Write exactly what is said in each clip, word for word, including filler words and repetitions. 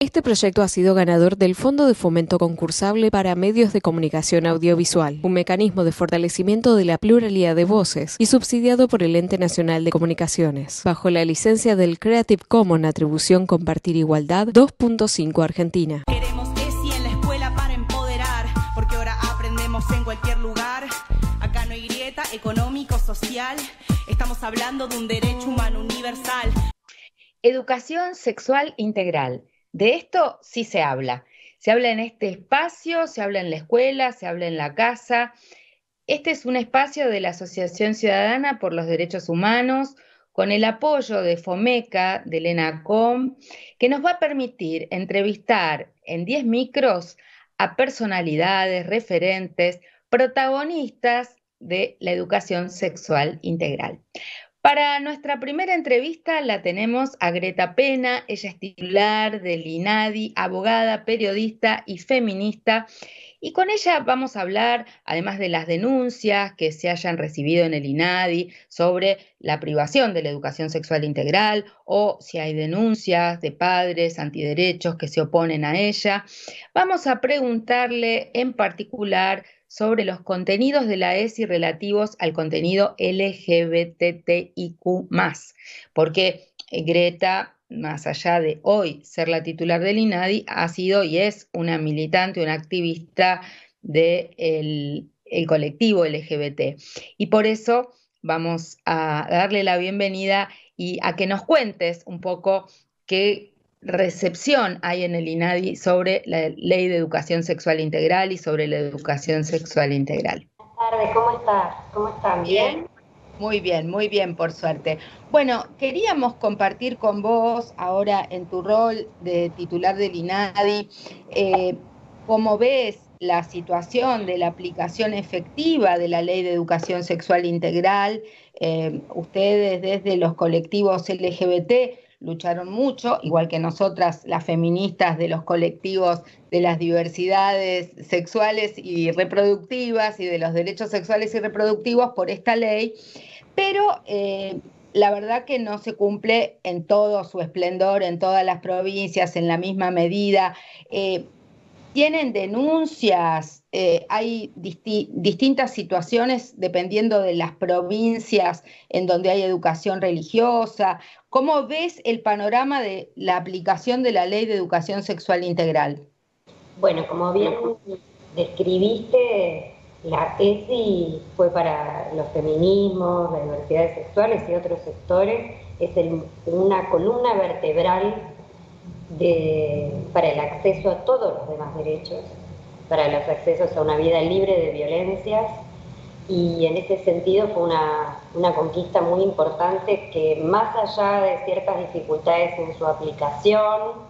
Este proyecto ha sido ganador del Fondo de Fomento Concursable para Medios de Comunicación Audiovisual, un mecanismo de fortalecimiento de la pluralidad de voces y subsidiado por el Ente Nacional de Comunicaciones, bajo la licencia del Creative Commons Atribución Compartir Igualdad dos punto cinco Argentina. Queremos E S I en la escuela para empoderar, porque ahora aprendemos en cualquier lugar. Acá no hay grieta económico, social, estamos hablando de un derecho humano universal. Educación sexual integral. De esto sí se habla, se habla en este espacio, se habla en la escuela, se habla en la casa. Este es un espacio de la Asociación Ciudadana por los Derechos Humanos, con el apoyo de Fomeca, del ENACOM, que nos va a permitir entrevistar en diez micros a personalidades, referentes, protagonistas de la educación sexual integral. Para nuestra primera entrevista la tenemos a Greta Pena. Ella es titular del INADI, abogada, periodista y feminista, y con ella vamos a hablar, además de las denuncias que se hayan recibido en el INADI sobre la privación de la educación sexual integral, o si hay denuncias de padres antiderechos que se oponen a ella. Vamos a preguntarle en particular sobre los contenidos de la E S I relativos al contenido L G B T I Q más, porque Greta, más allá de hoy ser la titular del INADI, ha sido y es una militante, una activista del el colectivo L G B T. Y por eso vamos a darle la bienvenida y a que nos cuentes un poco qué recepción hay en el INADI sobre la Ley de Educación Sexual Integral y sobre la educación sexual integral. Buenas tardes, ¿cómo estás? ¿Cómo están? ¿Bien? Muy bien, muy bien, por suerte. Bueno, queríamos compartir con vos, ahora en tu rol de titular del INADI, eh, cómo ves la situación de la aplicación efectiva de la Ley de Educación Sexual Integral. Eh, ustedes desde los colectivos L G B T lucharon mucho, igual que nosotras, las feministas de los colectivos de las diversidades sexuales y reproductivas y de los derechos sexuales y reproductivos por esta ley, pero eh, la verdad que no se cumple en todo su esplendor, en todas las provincias, en la misma medida. Eh, ¿Tienen denuncias? Eh, ¿Hay disti- distintas situaciones dependiendo de las provincias en donde hay educación religiosa? ¿Cómo ves el panorama de la aplicación de la Ley de Educación Sexual Integral? Bueno, como bien describiste, la E S I fue para los feminismos, las diversidades sexuales y otros sectores, es el, una columna vertebral De, para el acceso a todos los demás derechos, para los accesos a una vida libre de violencias, y en ese sentido fue una, una conquista muy importante que, más allá de ciertas dificultades en su aplicación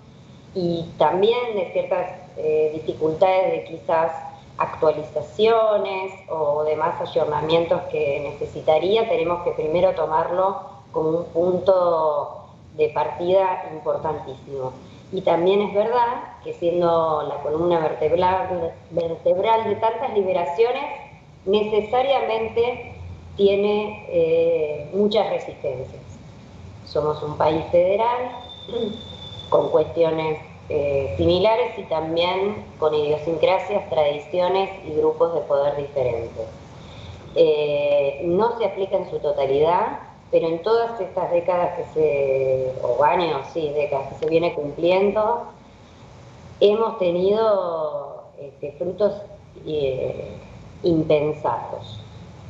y también de ciertas eh, dificultades de quizás actualizaciones o demás ayornamientos que necesitaría, tenemos que primero tomarlo como un punto de partida importantísimo. Y también es verdad que, siendo la columna vertebral, vertebral de tantas liberaciones, necesariamente tiene eh, muchas resistencias. Somos un país federal con cuestiones eh, similares y también con idiosincrasias, tradiciones y grupos de poder diferentes. Eh, no se aplica en su totalidad, pero en todas estas décadas que se, o años, sí, décadas que se viene cumpliendo, hemos tenido este, frutos eh, impensados.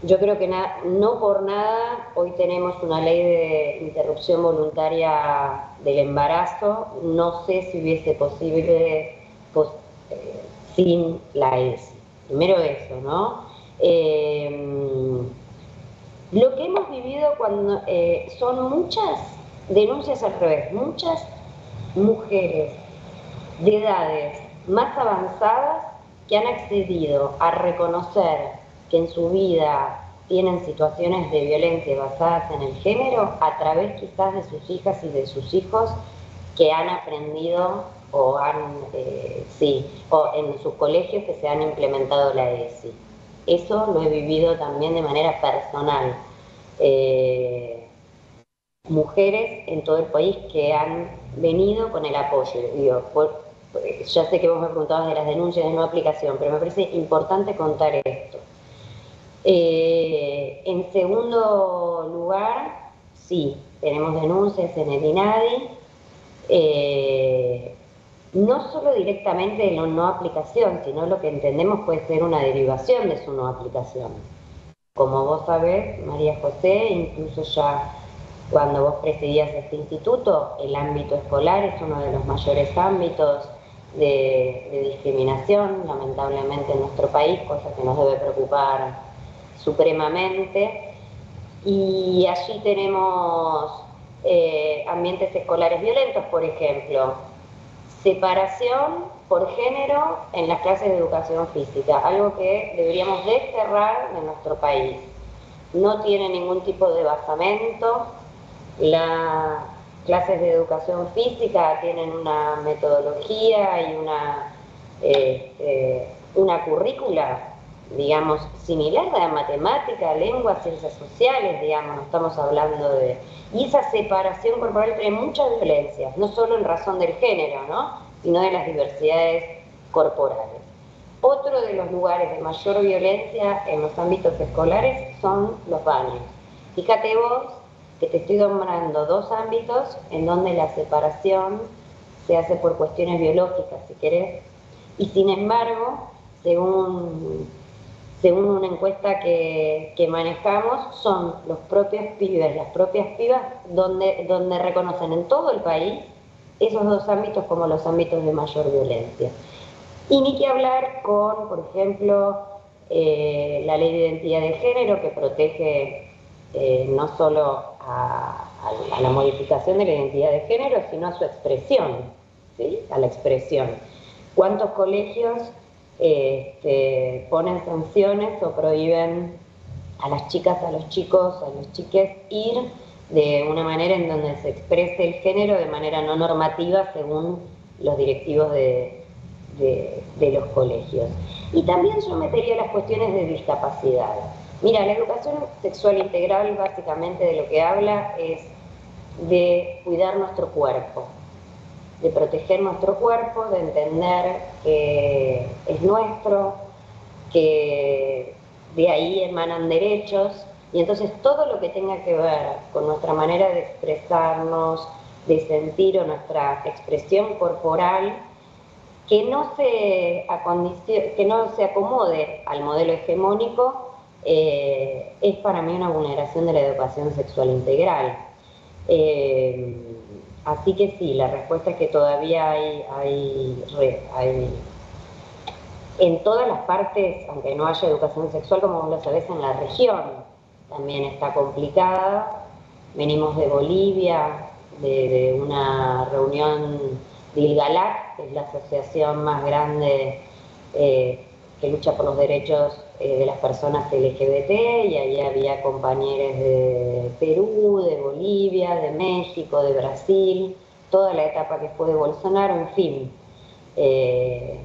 Yo creo que na, no por nada hoy tenemos una ley de interrupción voluntaria del embarazo. No sé si hubiese posible pos, eh, sin la E S I. Primero eso, ¿no? Eh, Lo que hemos vivido cuando eh, son muchas denuncias al revés, muchas mujeres de edades más avanzadas que han accedido a reconocer que en su vida tienen situaciones de violencia basadas en el género a través quizás de sus hijas y de sus hijos, que han aprendido o han, eh, sí, o en sus colegios que se han implementado la E S I. Eso lo he vivido también de manera personal. Eh, mujeres en todo el país que han venido con el apoyo. Digo, por, ya sé que vos me preguntabas de las denuncias de no aplicación, pero me parece importante contar esto. Eh, en segundo lugar, sí, tenemos denuncias en el INADI, eh, no solo directamente de la no aplicación, sino lo que entendemos puede ser una derivación de su no aplicación. Como vos sabés, María José, incluso ya cuando vos presidías este instituto, el ámbito escolar es uno de los mayores ámbitos de, de discriminación, lamentablemente en nuestro país, cosa que nos debe preocupar supremamente. Y allí tenemos eh, ambientes escolares violentos, por ejemplo, separación por género en las clases de educación física, algo que deberíamos desterrar de nuestro país. No tiene ningún tipo de basamento. Las clases de educación física tienen una metodología y una, eh, eh, una currícula, digamos, similar a la matemática, lengua, ciencias sociales, digamos, no estamos hablando de... Y esa separación corporal trae muchas violencias, no solo en razón del género, ¿no?, sino de las diversidades corporales. Otro de los lugares de mayor violencia en los ámbitos escolares son los baños. Fíjate vos que te estoy nombrando dos ámbitos en donde la separación se hace por cuestiones biológicas, si querés, y sin embargo, según, según una encuesta que, que manejamos, son los propios pibes, las propias pibas, donde, donde reconocen en todo el país esos dos ámbitos como los ámbitos de mayor violencia. Y ni que hablar con, por ejemplo, eh, la ley de identidad de género, que protege eh, no solo a, a la modificación de la identidad de género, sino a su expresión, ¿sí?, a la expresión. ¿Cuántos colegios eh, este, ponen sanciones o prohíben a las chicas, a los chicos, a los chiques ir de una manera en donde se exprese el género de manera no normativa según los directivos de, de, de los colegios? Y también yo metería las cuestiones de discapacidad. Mira, la educación sexual integral básicamente de lo que habla es de cuidar nuestro cuerpo, de proteger nuestro cuerpo, de entender que es nuestro, que de ahí emanan derechos. Y entonces todo lo que tenga que ver con nuestra manera de expresarnos, de sentir o nuestra expresión corporal, que no se, que no se acomode al modelo hegemónico, eh, es para mí una vulneración de la educación sexual integral. Eh, así que sí, la respuesta es que todavía hay... hay, hay en todas las partes, aunque no haya educación sexual, como vos lo sabés, en la región también está complicada. Venimos de Bolivia, de, de una reunión de ILGALAC, que es la asociación más grande eh, que lucha por los derechos eh, de las personas L G B T, y ahí había compañeros de Perú, de Bolivia, de México, de Brasil, toda la etapa que fue de Bolsonaro, en fin. Eh,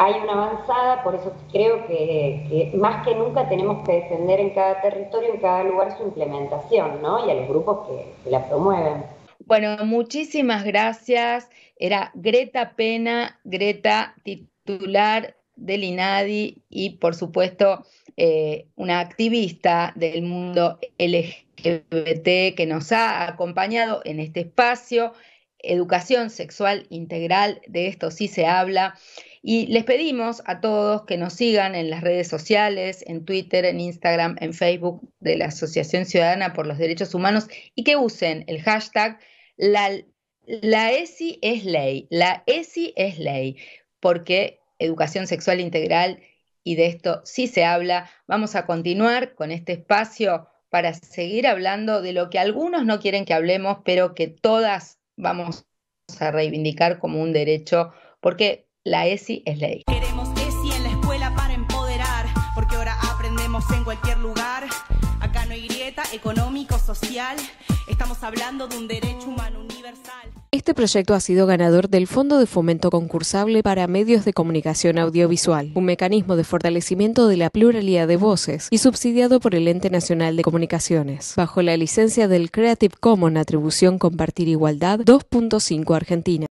Hay una avanzada, por eso creo que, que más que nunca tenemos que defender en cada territorio, en cada lugar, su implementación, ¿no?, y a los grupos que, que la promueven. Bueno, muchísimas gracias. Era Greta Pena, Greta, titular del INADI y, por supuesto, eh, una activista del mundo L G B T que nos ha acompañado en este espacio, Educación Sexual Integral, de esto sí se habla. Y les pedimos a todos que nos sigan en las redes sociales, en Twitter, en Instagram, en Facebook de la Asociación Ciudadana por los Derechos Humanos, y que usen el hashtag la, la ESI es ley, la ESI es ley, porque educación sexual integral, y de esto sí se habla. Vamos a continuar con este espacio para seguir hablando de lo que algunos no quieren que hablemos, pero que todas vamos a reivindicar como un derecho, porque la ESI es ley. Queremos ESI en la escuela para empoderar, porque ahora aprendemos en cualquier lugar. Acá no hay grieta económico-social, estamos hablando de un derecho humano universal. Este proyecto ha sido ganador del Fondo de Fomento Concursable para Medios de Comunicación Audiovisual, un mecanismo de fortalecimiento de la pluralidad de voces y subsidiado por el Ente Nacional de Comunicaciones, bajo la licencia del Creative Commons Atribución Compartir Igualdad dos punto cinco Argentina.